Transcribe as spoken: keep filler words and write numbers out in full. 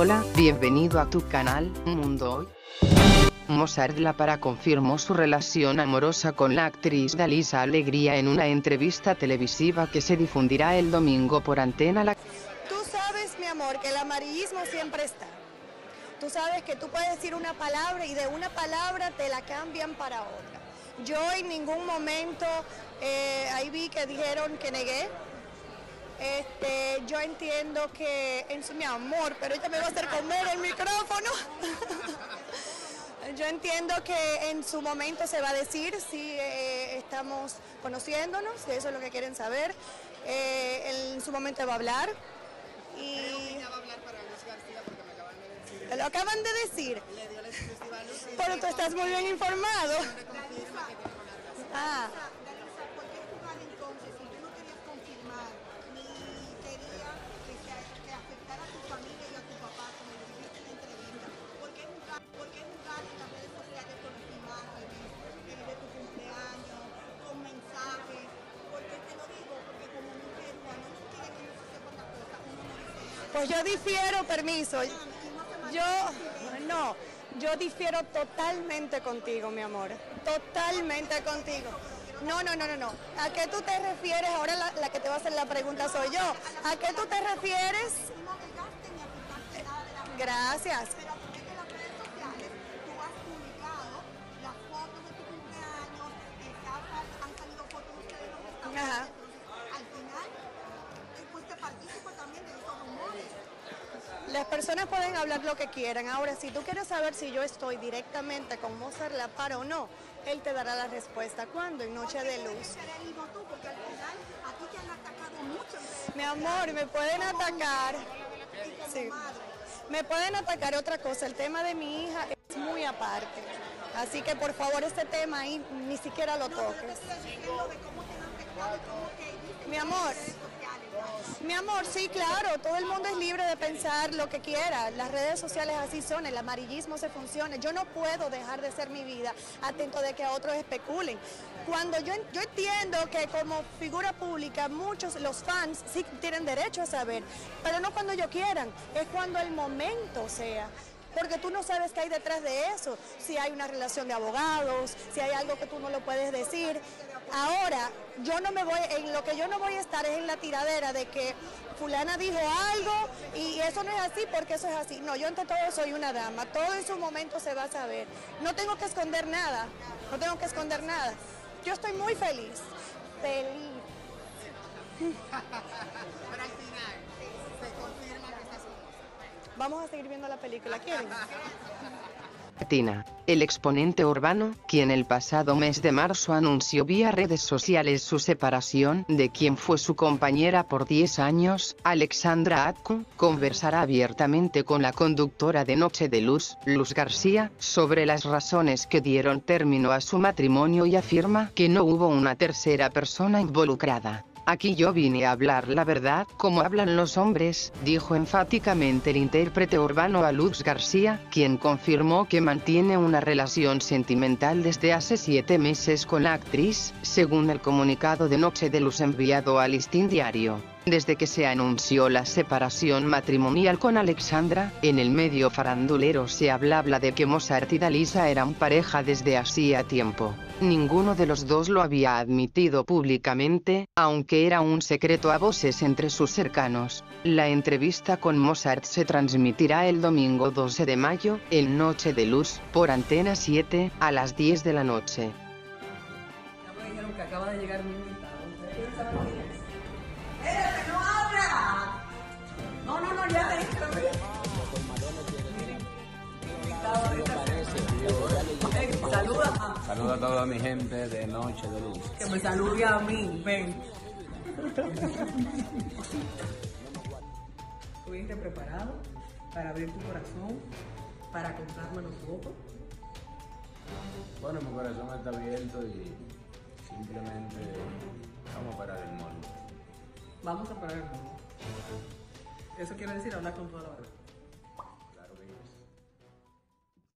Hola, bienvenido a tu canal, Mundo Hoy. Mozart la Para confirmó su relación amorosa con la actriz Dalisa Alegría en una entrevista televisiva que se difundirá el domingo por Antena la... Tú sabes, mi amor, que el amarillismo siempre está. Tú sabes que tú puedes decir una palabra y de una palabra te la cambian para otra. Yo en ningún momento, eh, ahí vi que dijeron que negué. Este, yo entiendo que, en su, mi amor, pero ella me va a hacer comer el micrófono. Yo entiendo que en su momento se va a decir si eh, estamos conociéndonos, si eso es lo que quieren saber. Eh, en su momento va a hablar. Y... Creo que ella va a hablar para Luz García porque me acaban de decir. Lo acaban de decir. Le dio la exclusiva a Luz. Pero tú estás muy bien informado. Ah. Pues yo difiero, permiso, yo no, yo difiero totalmente contigo, mi amor, totalmente contigo. No, no, no, no, no. ¿A qué tú te refieres? Ahora la, la que te va a hacer la pregunta soy yo. ¿A qué tú te refieres? Gracias. Ajá. Las personas pueden hablar lo que quieran. Ahora, si tú quieres saber si yo estoy directamente con Mozart la Para o no, él te dará la respuesta. ¿Cuándo? En Noche de Luz. Mi amor, me pueden atacar. Sí. Me pueden atacar otra cosa. El tema de mi hija es muy aparte. Así que, por favor, este tema ahí ni siquiera lo toques. Mi amor... Mi amor, sí, claro, todo el mundo es libre de pensar lo que quiera, las redes sociales así son, el amarillismo se funciona, yo no puedo dejar de ser mi vida, atento de que a otros especulen. Cuando yo, yo entiendo que como figura pública, muchos, los fans, sí tienen derecho a saber, pero no cuando yo quieran, es cuando el momento sea. Porque tú no sabes qué hay detrás de eso, si hay una relación de abogados, si hay algo que tú no lo puedes decir. Ahora, yo no me voy, en lo que yo no voy a estar es en la tiradera de que fulana dijo algo y eso no es así porque eso es así. No, yo ante todo soy una dama, todo en su momento se va a saber. No tengo que esconder nada, no tengo que esconder nada. Yo estoy muy feliz, feliz. Vamos a seguir viendo la película, ¿quieren? Tina, el exponente urbano, quien el pasado mes de marzo anunció vía redes sociales su separación de quien fue su compañera por diez años, Alexandra Atkin, conversará abiertamente con la conductora de Noche de Luz, Luz García, sobre las razones que dieron término a su matrimonio y afirma que no hubo una tercera persona involucrada. Aquí yo vine a hablar la verdad, como hablan los hombres, dijo enfáticamente el intérprete urbano a Luz García, quien confirmó que mantiene una relación sentimental desde hace siete meses con la actriz, según el comunicado de Noche de Luz enviado a Listín Diario. Desde que se anunció la separación matrimonial con Alexandra, en el medio farandulero se hablaba de que Mozart y Dalisa eran pareja desde hacía tiempo. Ninguno de los dos lo había admitido públicamente, aunque era un secreto a voces entre sus cercanos. La entrevista con Mozart se transmitirá el domingo doce de mayo, en Noche de Luz, por Antena siete, a las diez de la noche. Saluda. Saluda a toda mi gente de Noche de Luz. Que me salude a mí, ven. ¿Estuviste preparado para abrir tu corazón, para contármelo un poco? Bueno, mi corazón está abierto y simplemente vamos a parar el mundo. Vamos a parar el mundo. Eso quiere decir hablar con toda la verdad.